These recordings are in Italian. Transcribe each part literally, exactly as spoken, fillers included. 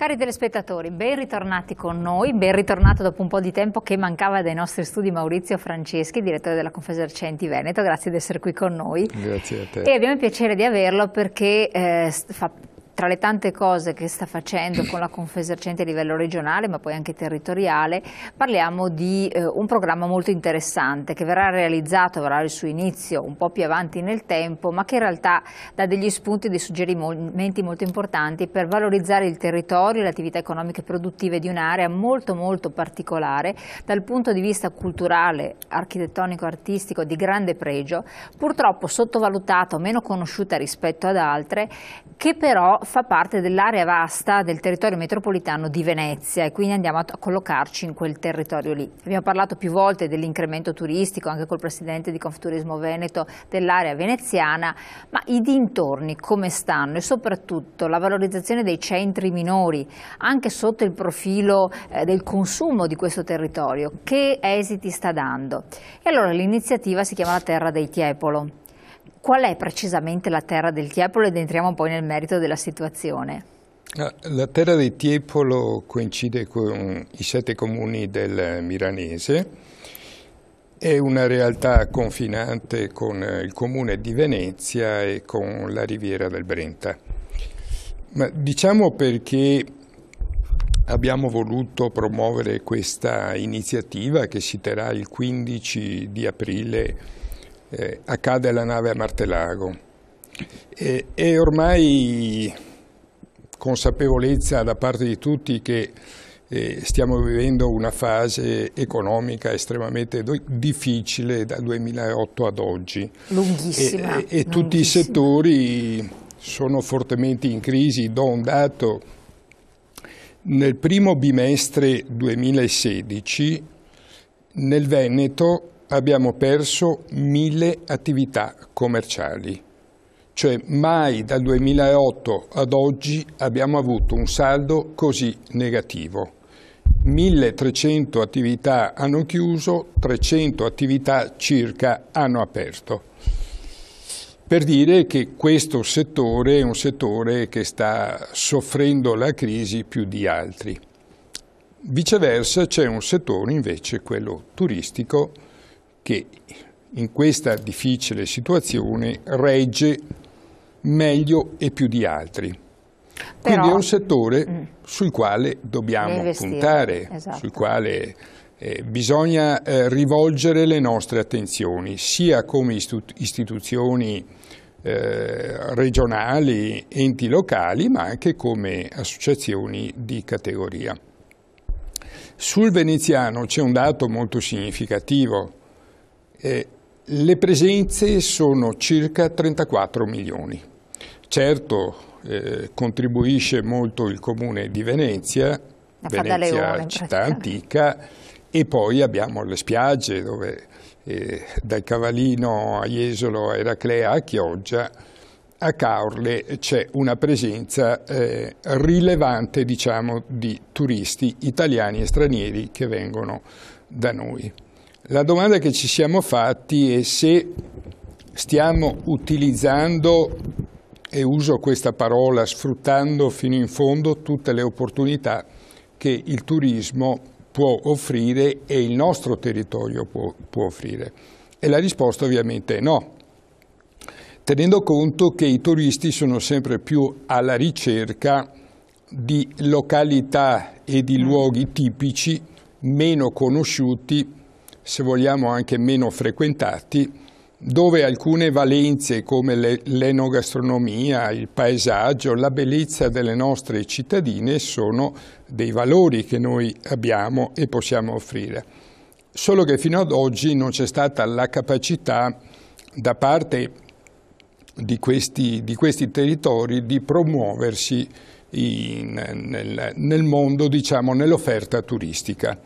Cari telespettatori, ben ritornati con noi, ben ritornato dopo un po' di tempo che mancava dai nostri studi Maurizio Franceschi, direttore della Confesercenti Veneto, grazie di essere qui con noi. Grazie a te. E abbiamo il piacere di averlo perché eh, fa, tra le tante cose che sta facendo con la Confesercenti a livello regionale ma poi anche territoriale, parliamo di eh, un programma molto interessante che verrà realizzato, avrà il suo inizio un po' più avanti nel tempo, ma che in realtà dà degli spunti e dei suggerimenti molto importanti per valorizzare il territorio e le attività economiche e produttive di un'area molto molto particolare dal punto di vista culturale, architettonico, artistico, di grande pregio, purtroppo sottovalutata o meno conosciuta rispetto ad altre, che però fa parte dell'area vasta del territorio metropolitano di Venezia e quindi andiamo a collocarci in quel territorio lì. Abbiamo parlato più volte dell'incremento turistico anche col presidente di Conf Turismo Veneto dell'area veneziana, ma i dintorni come stanno e soprattutto la valorizzazione dei centri minori anche sotto il profilo eh, del consumo di questo territorio, che esiti sta dando? E allora l'iniziativa si chiama la Terra dei Tiepolo. Qual è precisamente la Terra del Tiepolo ed entriamo poi nel merito della situazione? La Terra del Tiepolo coincide con i sette comuni del Miranese, è una realtà confinante con il comune di Venezia e con la Riviera del Brenta. Ma diciamo perché abbiamo voluto promuovere questa iniziativa che si terrà il quindici di aprile. Eh, accade alla nave a Martelago. E, è ormai consapevolezza da parte di tutti che eh, stiamo vivendo una fase economica estremamente difficile dal duemilaotto ad oggi. Lunghissima. E, e, e tutti Lunghissima. i settori sono fortemente in crisi. Do un dato: nel primo bimestre duemilasedici nel Veneto abbiamo perso mille attività commerciali, cioè mai dal duemilaotto ad oggi abbiamo avuto un saldo così negativo. milletrecento attività hanno chiuso, trecento attività circa hanno aperto. Per dire che questo settore è un settore che sta soffrendo la crisi più di altri. Viceversa c'è un settore invece, quello turistico, che in questa difficile situazione regge meglio e più di altri. Però, quindi è un settore mh. sul quale dobbiamo puntare, esatto. sul quale eh, bisogna eh, rivolgere le nostre attenzioni, sia come istituzioni eh, regionali, enti locali, ma anche come associazioni di categoria. Sul veneziano c'è un dato molto significativo. Eh, le presenze sono circa trentaquattro milioni. Certo, eh, contribuisce molto il comune di Venezia, La Venezia città antica, e poi abbiamo le spiagge dove eh, dal Cavallino a Jesolo, a Eraclea, a Chioggia, a Caorle c'è una presenza eh, rilevante, diciamo, di turisti italiani e stranieri che vengono da noi. La domanda che ci siamo fatti è se stiamo utilizzando, e uso questa parola, sfruttando fino in fondo tutte le opportunità che il turismo può offrire e il nostro territorio può, può offrire. E la risposta ovviamente è no, tenendo conto che i turisti sono sempre più alla ricerca di località e di luoghi tipici meno conosciuti, se vogliamo anche meno frequentati, dove alcune valenze come l'enogastronomia, il paesaggio, la bellezza delle nostre cittadine sono dei valori che noi abbiamo e possiamo offrire. Solo che fino ad oggi non c'è stata la capacità da parte di questi, di questi territori di promuoversi in, nel, nel mondo, diciamo, nell'offerta turistica.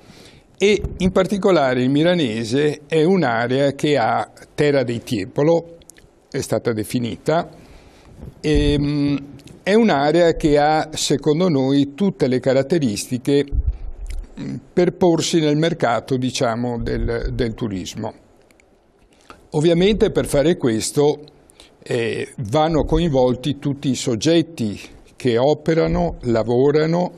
E in particolare il Miranese è un'area che ha Terra dei Tiepolo, è stata definita, e, è un'area che ha, secondo noi, tutte le caratteristiche per porsi nel mercato, diciamo, del, del turismo. Ovviamente per fare questo eh, vanno coinvolti tutti i soggetti che operano, lavorano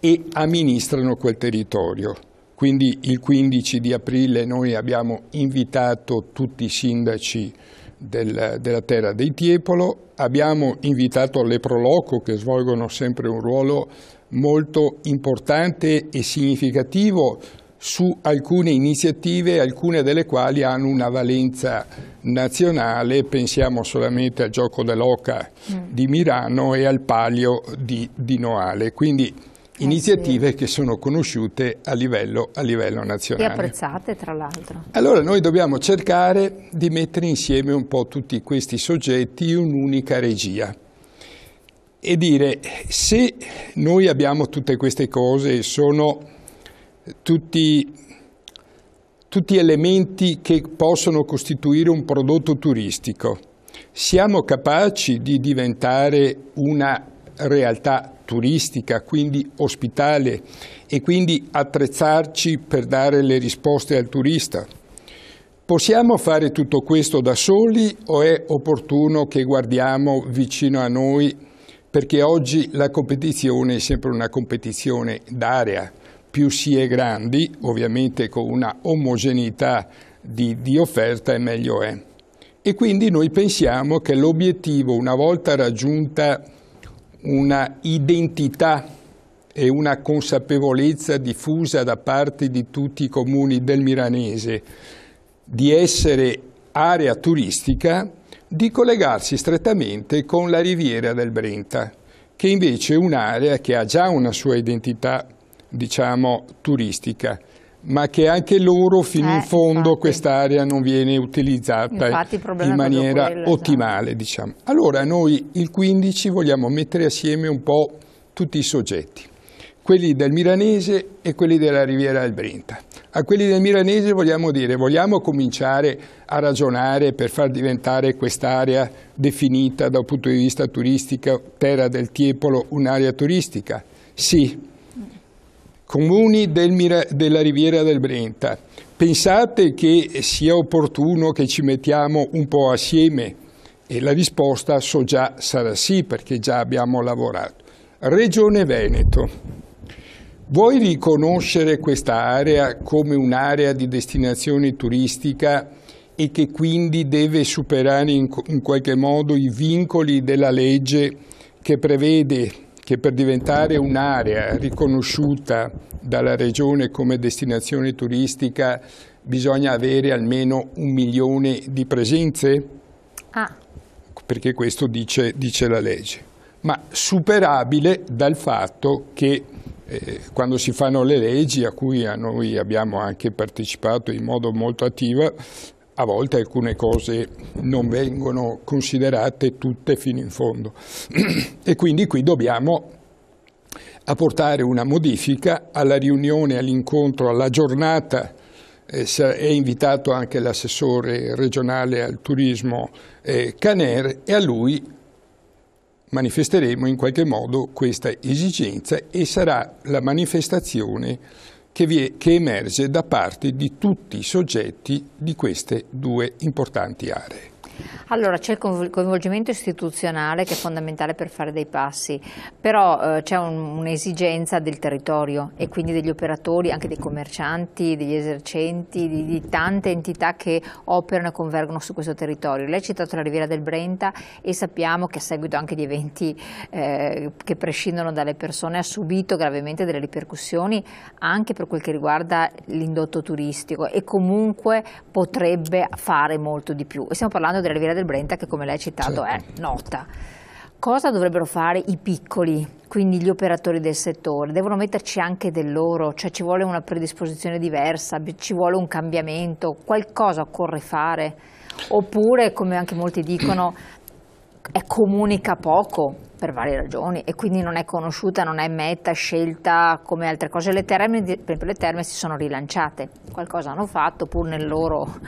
e amministrano quel territorio. Quindi il quindici di aprile noi abbiamo invitato tutti i sindaci del, della Terra dei Tiepolo, abbiamo invitato le Proloco che svolgono sempre un ruolo molto importante e significativo su alcune iniziative, alcune delle quali hanno una valenza nazionale, pensiamo solamente al gioco dell'oca mm. di Mirano e al palio di, di Noale, quindi iniziative eh sì. che sono conosciute a livello, a livello nazionale. E apprezzate tra l'altro. Allora noi dobbiamo cercare di mettere insieme un po' tutti questi soggetti in un'unica regia e dire se noi abbiamo tutte queste cose, sono Tutti, tutti elementi che possono costituire un prodotto turistico. Siamo capaci di diventare una realtà turistica, quindi ospitale, e quindi attrezzarci per dare le risposte al turista. Possiamo fare tutto questo da soli o è opportuno che guardiamo vicino a noi? Perché oggi la competizione è sempre una competizione d'area. Più si è grandi, ovviamente con una omogeneità di, di offerta, e meglio è. E quindi noi pensiamo che l'obiettivo, una volta raggiunta una identità e una consapevolezza diffusa da parte di tutti i comuni del Miranese, di essere area turistica, di collegarsi strettamente con la Riviera del Brenta, che invece è un'area che ha già una sua identità, diciamo, turistica, ma che anche loro fino eh, in fondo quest'area non viene utilizzata infatti, in maniera quello, ottimale. Esatto. Diciamo. Allora noi il quindici vogliamo mettere assieme un po' tutti i soggetti, quelli del Miranese e quelli della Riviera del Brenta. A quelli del Miranese vogliamo dire, vogliamo cominciare a ragionare per far diventare quest'area definita dal punto di vista turistico, Terra del Tiepolo, un'area turistica? Sì. Comuni del, della Riviera del Brenta, pensate che sia opportuno che ci mettiamo un po' assieme? E la risposta so già sarà sì, perché già abbiamo lavorato. Regione Veneto, vuoi riconoscere questa area come un'area di destinazione turistica e che quindi deve superare in, in qualche modo i vincoli della legge che prevede che per diventare un'area riconosciuta dalla Regione come destinazione turistica bisogna avere almeno un milione di presenze? Ah. Perché questo dice, dice la legge. Ma superabile dal fatto che eh, quando si fanno le leggi, a cui a noi abbiamo anche partecipato in modo molto attivo, a volte alcune cose non vengono considerate tutte fino in fondo e quindi qui dobbiamo apportare una modifica alla riunione, all'incontro, alla giornata. Eh, è invitato anche l'assessore regionale al turismo eh, Caner e a lui manifesteremo in qualche modo questa esigenza e sarà la manifestazione Che, vi è, che emerge da parte di tutti i soggetti di queste due importanti aree. Allora c'è il coinvolgimento istituzionale che è fondamentale per fare dei passi, però eh, c'è un'esigenza del territorio e quindi degli operatori, anche dei commercianti, degli esercenti, di, di tante entità che operano e convergono su questo territorio. Lei ha citato la Riviera del Brenta e sappiamo che a seguito anche di eventi eh, che prescindono dalle persone ha subito gravemente delle ripercussioni anche per quel che riguarda l'indotto turistico e comunque potrebbe fare molto di più. E stiamo parlando della Riviera del Brenta che, come lei ha citato, certo, è nota. Cosa dovrebbero fare i piccoli, quindi gli operatori del settore? Devono metterci anche del loro, cioè ci vuole una predisposizione diversa, ci vuole un cambiamento, qualcosa occorre fare? Oppure, come anche molti dicono, è comunica poco per varie ragioni e quindi non è conosciuta, non è meta, scelta come altre cose. Le terme, per esempio, le terme si sono rilanciate, qualcosa hanno fatto pur nel loro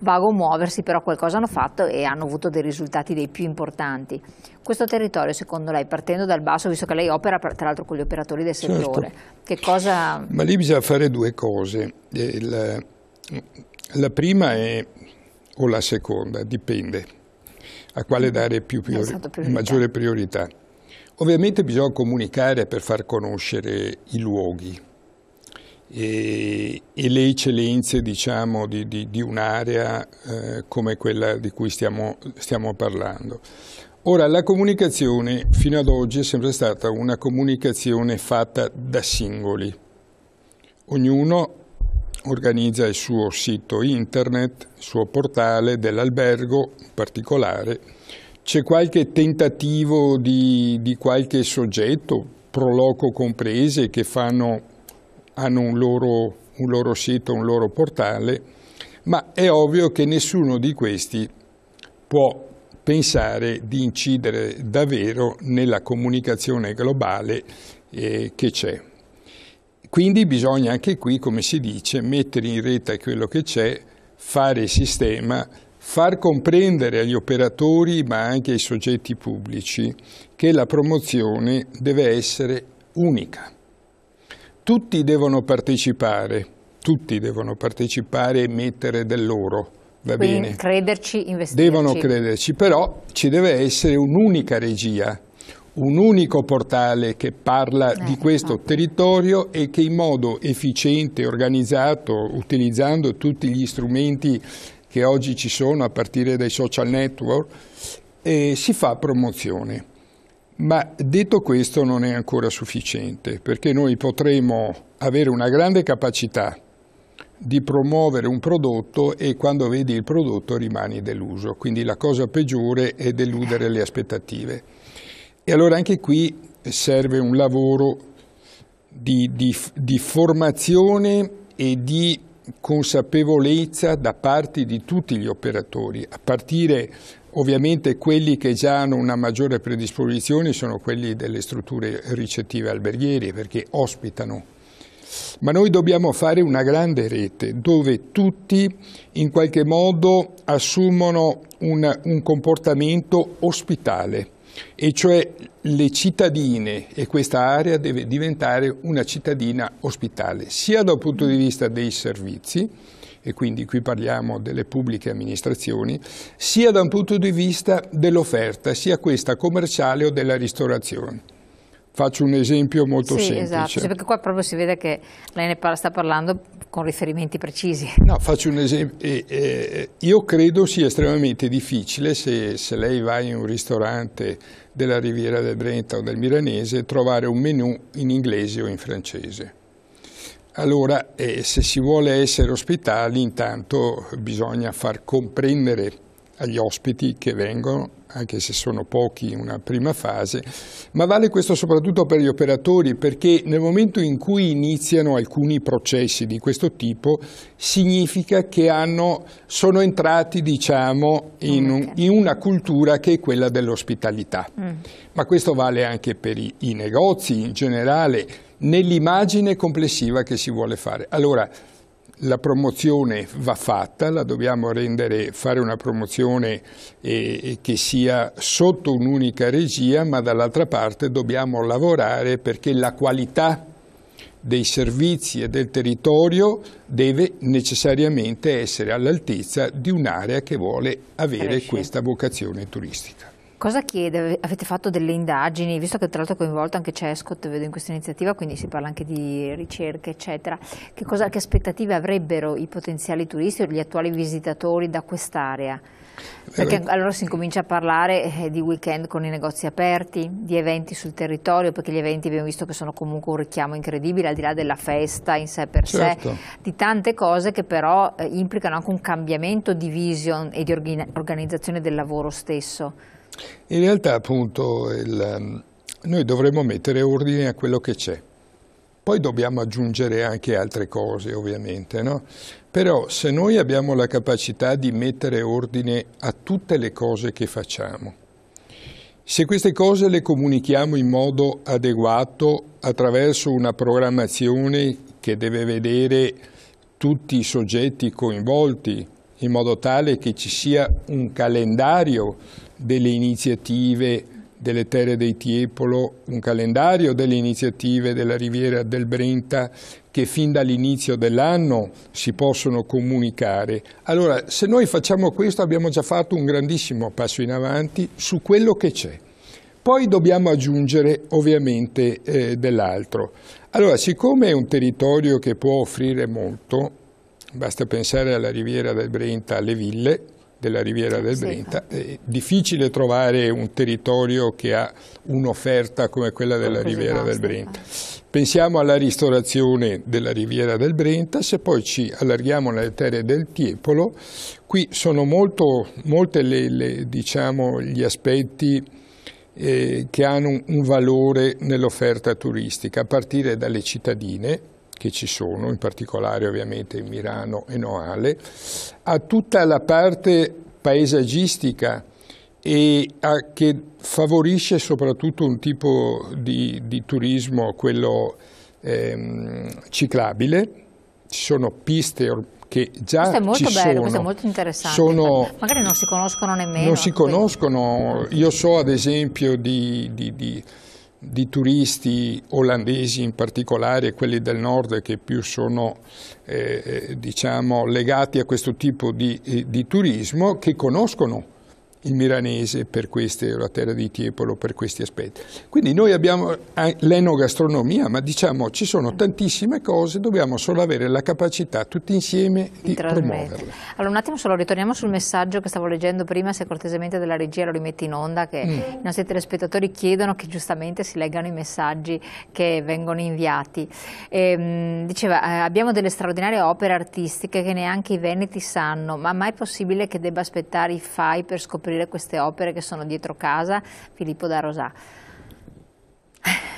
vago muoversi, però qualcosa hanno fatto e hanno avuto dei risultati dei più importanti. Questo territorio, secondo lei, partendo dal basso, visto che lei opera tra l'altro con gli operatori del settore, certo, che cosa... Ma lì bisogna fare due cose, la, la prima è, o la seconda, dipende a quale dare più priori- maggiore priorità. Ovviamente bisogna comunicare per far conoscere i luoghi e, e le eccellenze, diciamo, di, di, di un'area eh, come quella di cui stiamo, stiamo parlando. Ora, la comunicazione fino ad oggi è sempre stata una comunicazione fatta da singoli. Ognuno organizza il suo sito internet, il suo portale dell'albergo in particolare. C'è qualche tentativo di, di qualche soggetto, Proloco comprese, che fanno, hanno un loro, un loro sito, un loro portale, ma è ovvio che nessuno di questi può pensare di incidere davvero nella comunicazione globale eh, che c'è. Quindi bisogna anche qui, come si dice, mettere in rete quello che c'è, fare il sistema, far comprendere agli operatori ma anche ai soggetti pubblici che la promozione deve essere unica. Tutti devono partecipare, tutti devono partecipare e mettere del loro. Va bene. Quindi crederci, investirci. Devono crederci, però ci deve essere un'unica regia, un unico portale che parla eh, di questo no. territorio e che in modo efficiente, organizzato, utilizzando tutti gli strumenti che oggi ci sono a partire dai social network, eh, si fa promozione. Ma detto questo non è ancora sufficiente, perché noi potremo avere una grande capacità di promuovere un prodotto e quando vedi il prodotto rimani deluso. Quindi la cosa peggiore è deludere le aspettative. E allora anche qui serve un lavoro di, di, di formazione e di consapevolezza da parte di tutti gli operatori, a partire ovviamente quelli che già hanno una maggiore predisposizione sono quelli delle strutture ricettive alberghiere, perché ospitano. Ma noi dobbiamo fare una grande rete dove tutti in qualche modo assumono un, un comportamento ospitale, e cioè le cittadine, e questa area deve diventare una cittadina ospitale, sia dal punto di vista dei servizi, e quindi qui parliamo delle pubbliche amministrazioni, sia da un punto di vista dell'offerta, sia questa commerciale o della ristorazione. Faccio un esempio molto sì, semplice. Esatto, perché qua proprio si vede che lei ne parla, sta parlando con riferimenti precisi. No, faccio un esempio. Eh, eh, io credo sia estremamente difficile se, se lei va in un ristorante della Riviera del Brenta o del Miranese trovare un menù in inglese o in francese. Allora, eh, se si vuole essere ospitali, intanto bisogna far comprendere agli ospiti che vengono, anche se sono pochi in una prima fase, ma vale questo soprattutto per gli operatori, perché nel momento in cui iniziano alcuni processi di questo tipo significa che hanno, sono entrati, diciamo, in, un, in una cultura che è quella dell'ospitalità. Mm. Ma questo vale anche per i, i negozi in generale, nell'immagine complessiva che si vuole fare. Allora, la promozione va fatta, la dobbiamo rendere, fare una promozione eh, che sia sotto un'unica regia, ma dall'altra parte dobbiamo lavorare perché la qualità dei servizi e del territorio deve necessariamente essere all'altezza di un'area che vuole avere Cresce. questa vocazione turistica. Cosa chiede? Avete fatto delle indagini, visto che tra l'altro è coinvolto anche CESCOT, vedo in questa iniziativa, quindi si parla anche di ricerche, eccetera. Che, cosa, che aspettative avrebbero i potenziali turisti o gli attuali visitatori da quest'area? Perché allora si incomincia a parlare di weekend con i negozi aperti, di eventi sul territorio, perché gli eventi abbiamo visto che sono comunque un richiamo incredibile, al di là della festa in sé per certo. sé, di tante cose che però eh, implicano anche un cambiamento di vision e di organizzazione del lavoro stesso. In realtà appunto il, noi dovremmo mettere ordine a quello che c'è, poi dobbiamo aggiungere anche altre cose ovviamente, no? Però se noi abbiamo la capacità di mettere ordine a tutte le cose che facciamo, se queste cose le comunichiamo in modo adeguato attraverso una programmazione che deve vedere tutti i soggetti coinvolti, in modo tale che ci sia un calendario delle iniziative delle Terre dei Tiepolo, un calendario delle iniziative della Riviera del Brenta che fin dall'inizio dell'anno si possono comunicare. Allora, se noi facciamo questo abbiamo già fatto un grandissimo passo in avanti su quello che c'è. Poi dobbiamo aggiungere ovviamente eh, dell'altro. Allora, siccome è un territorio che può offrire molto, basta pensare alla Riviera del Brenta, alle ville della Riviera del Brenta, è difficile trovare un territorio che ha un'offerta come quella della Riviera del Brenta. Pensiamo alla ristorazione della Riviera del Brenta, se poi ci allarghiamo nelle terre del Tiepolo, qui sono molto, molte le, le, diciamo, gli aspetti eh, che hanno un, un valore nell'offerta turistica, a partire dalle cittadine che ci sono, in particolare ovviamente Mirano e Noale, a tutta la parte paesaggistica e a, che favorisce soprattutto un tipo di, di turismo, quello ehm, ciclabile. Ci sono piste che già questo è molto ci bello, sono. Questo è molto interessante. Sono, magari non si conoscono nemmeno. Non si conoscono. Io so ad esempio di... di, di di turisti olandesi in particolare, quelli del nord che più sono eh, diciamo, legati a questo tipo di, eh, di turismo, che conoscono il Miranese per queste, la Terra di Tiepolo per questi aspetti. Quindi noi abbiamo l'enogastronomia, ma diciamo ci sono tantissime cose, dobbiamo solo avere la capacità tutti insieme di promuoverle. Allora un attimo solo, ritorniamo sul messaggio che stavo leggendo prima, se cortesemente della regia lo rimetti in onda, che mm. i nostri telespettatori chiedono che giustamente si leggano i messaggi che vengono inviati. E, diceva, abbiamo delle straordinarie opere artistiche che neanche i veneti sanno, ma mai possibile che debba aspettare i F A I per scoprire queste opere che sono dietro casa? Filippo da Rosà.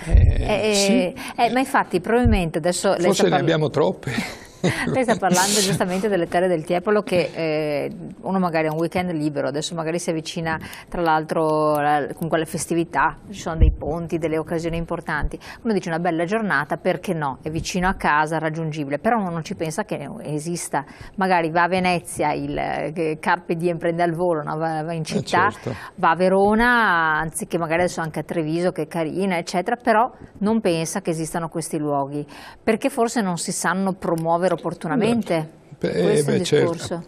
Eh, eh, sì. eh, ma infatti probabilmente adesso forse lei sta ne parla... abbiamo troppe. Lei sta parlando giustamente delle terre del Tiepolo, che eh, uno magari ha un weekend libero, adesso magari si avvicina tra l'altro la, con quelle festività, ci sono dei ponti, delle occasioni importanti, uno dice una bella giornata, perché no, è vicino a casa, raggiungibile, però uno non ci pensa che esista, magari va a Venezia, il Carpe Diem prende al volo, no? va, va in città, eh certo. va a Verona, anziché magari adesso anche a Treviso che è carina eccetera, però non pensa che esistano questi luoghi, perché forse non si sanno promuovere opportunamente. Beh, beh, certo.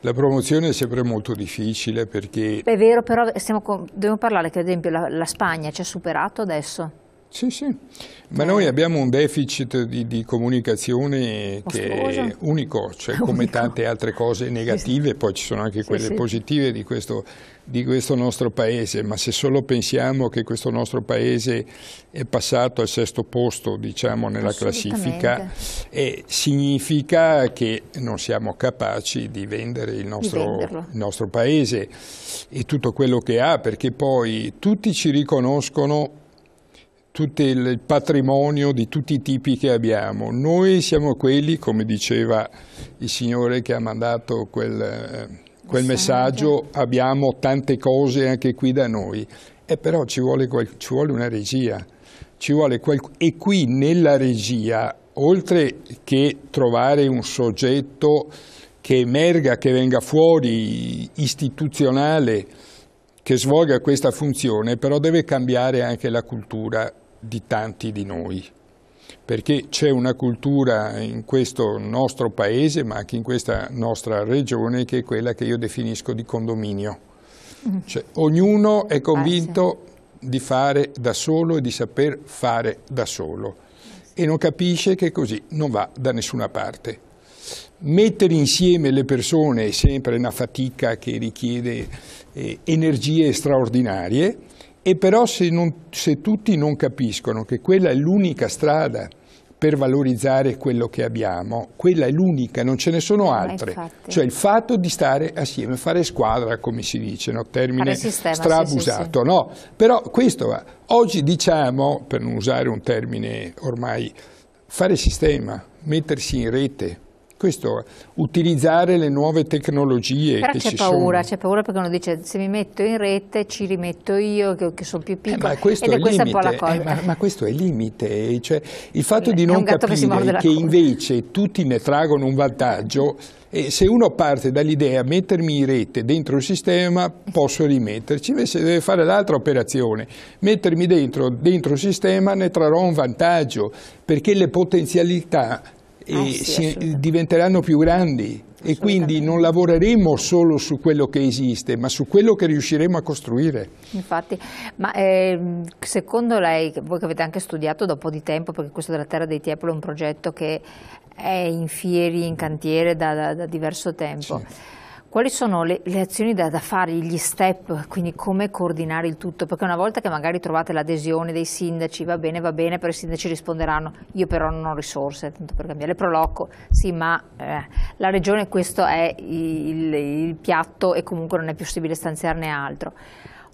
La promozione è sempre molto difficile perché... Beh, è vero, però stiamo con... dobbiamo parlare che ad esempio la, la Spagna ci ha superato adesso. Sì, sì, ma eh. noi abbiamo un deficit di, di comunicazione mostruoso, che è unico, cioè unico, come tante altre cose negative, poi ci sono anche sì, quelle sì. positive di questo, di questo nostro paese, ma se solo pensiamo che questo nostro paese è passato al sesto posto, diciamo, nella classifica, eh, significa che non siamo capaci di vendere il nostro, il nostro paese e tutto quello che ha, perché poi tutti ci riconoscono tutto il patrimonio di tutti i tipi che abbiamo. Noi siamo quelli, come diceva il signore che ha mandato quel, quel messaggio, abbiamo tante cose anche qui da noi, e però ci vuole, ci vuole una regia, ci vuole quel, e qui nella regia, oltre che trovare un soggetto che emerga, che venga fuori, istituzionale, che svolga questa funzione, però deve cambiare anche la cultura di tanti di noi, perché c'è una cultura in questo nostro paese, ma anche in questa nostra regione, che è quella che io definisco di condominio. Cioè, ognuno è convinto di fare da solo e di saper fare da solo e non capisce che così non va da nessuna parte. Mettere insieme le persone è sempre una fatica che richiede eh, energie straordinarie, e però se, non, se tutti non capiscono che quella è l'unica strada per valorizzare quello che abbiamo, quella è l'unica, non ce ne sono altre. Cioè il fatto di stare assieme, fare squadra, come si dice, no? Termine strabusato. Sì, sì, sì. No? Però questo va. Oggi diciamo, per non usare un termine ormai, fare sistema, mettersi in rete. Questo, utilizzare le nuove tecnologie. Però c'è paura, c'è paura perché uno dice se mi metto in rete ci rimetto io che, che sono più piccolo, eh, ed è, è questa un po' la cosa. Eh, ma, ma questo è il limite, cioè, il fatto di non capire che, che invece tutti ne traggono un vantaggio, e se uno parte dall'idea mettermi in rete dentro il sistema posso rimetterci, invece deve fare l'altra operazione, mettermi dentro, dentro il sistema ne trarrò un vantaggio perché le potenzialità e eh sì, si, diventeranno più grandi e quindi non lavoreremo solo su quello che esiste, ma su quello che riusciremo a costruire. Infatti, ma eh, secondo lei, voi che avete anche studiato da un po' di tempo, perché questo della Terra dei Tiepolo è un progetto che è in fieri, in cantiere da, da, da diverso tempo, sì. Quali sono le, le azioni da, da fare, gli step, quindi come coordinare il tutto? Perché una volta che magari trovate l'adesione dei sindaci, va bene, va bene, per i sindaci risponderanno, io però non ho risorse, tanto per cambiare, le Proloco, sì, ma eh, la regione questo è il, il piatto e comunque non è più possibile stanziarne altro.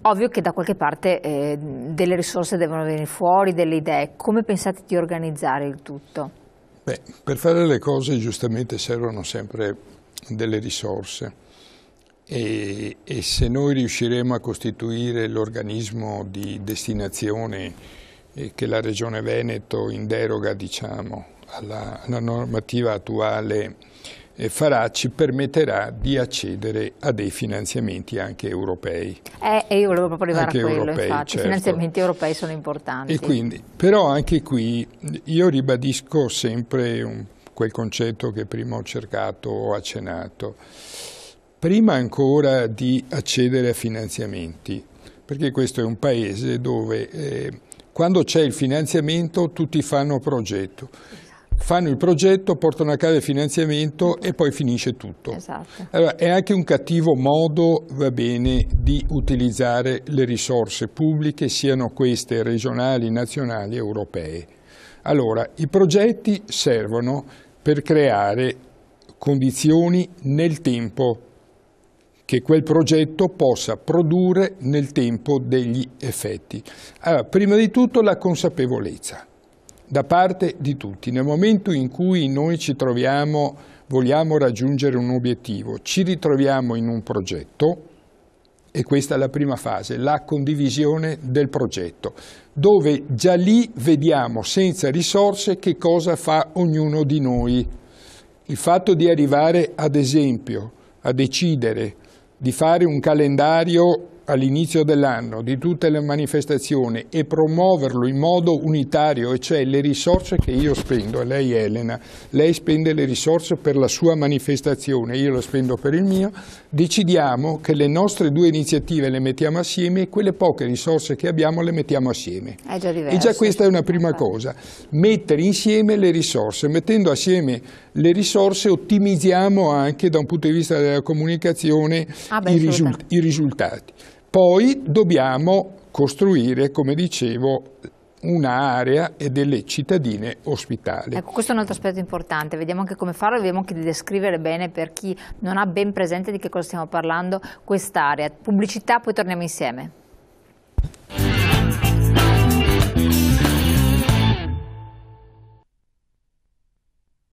Ovvio che da qualche parte eh, delle risorse devono venire fuori, delle idee, come pensate di organizzare il tutto? Beh, per fare le cose giustamente servono sempre delle risorse. E, e se noi riusciremo a costituire l'organismo di destinazione eh, che la Regione Veneto, in deroga diciamo, alla, alla normativa attuale, eh, farà, ci permetterà di accedere a dei finanziamenti anche europei. Eh, e io volevo proprio arrivare anche a quello, europei, infatti, certo. I finanziamenti europei sono importanti. E quindi, però anche qui io ribadisco sempre un, quel concetto che prima ho cercato o accennato. Prima ancora di accedere a finanziamenti, perché questo è un paese dove eh, quando c'è il finanziamento tutti fanno progetto, fanno il progetto, portano a casa il finanziamento e poi finisce tutto. Esatto. Allora, è anche un cattivo modo, va bene, di utilizzare le risorse pubbliche, siano queste regionali, nazionali, europee. Allora, i progetti servono per creare condizioni nel tempo che quel progetto possa produrre nel tempo degli effetti. Allora, prima di tutto la consapevolezza da parte di tutti. Nel momento in cui noi ci troviamo, vogliamo raggiungere un obiettivo, ci ritroviamo in un progetto, e questa è la prima fase, la condivisione del progetto, dove già lì vediamo senza risorse che cosa fa ognuno di noi. Il fatto di arrivare, ad esempio, a decidere di fare un calendario all'inizio dell'anno di tutte le manifestazioni e promuoverlo in modo unitario, e cioè le risorse che io spendo, lei Elena, lei spende le risorse per la sua manifestazione, io la spendo per il mio, decidiamo che le nostre due iniziative le mettiamo assieme e quelle poche risorse che abbiamo le mettiamo assieme. È già diverso. E già questa è una prima cosa, mettere insieme le risorse, mettendo assieme le risorse ottimizziamo anche da un punto di vista della comunicazione ah, beh, i, risulta i risultati. Poi dobbiamo costruire, come dicevo, un'area e delle cittadine ospitali. Ecco, questo è un altro aspetto importante, vediamo anche come farlo, vediamo anche di descrivere bene per chi non ha ben presente di che cosa stiamo parlando quest'area. Pubblicità, poi torniamo insieme.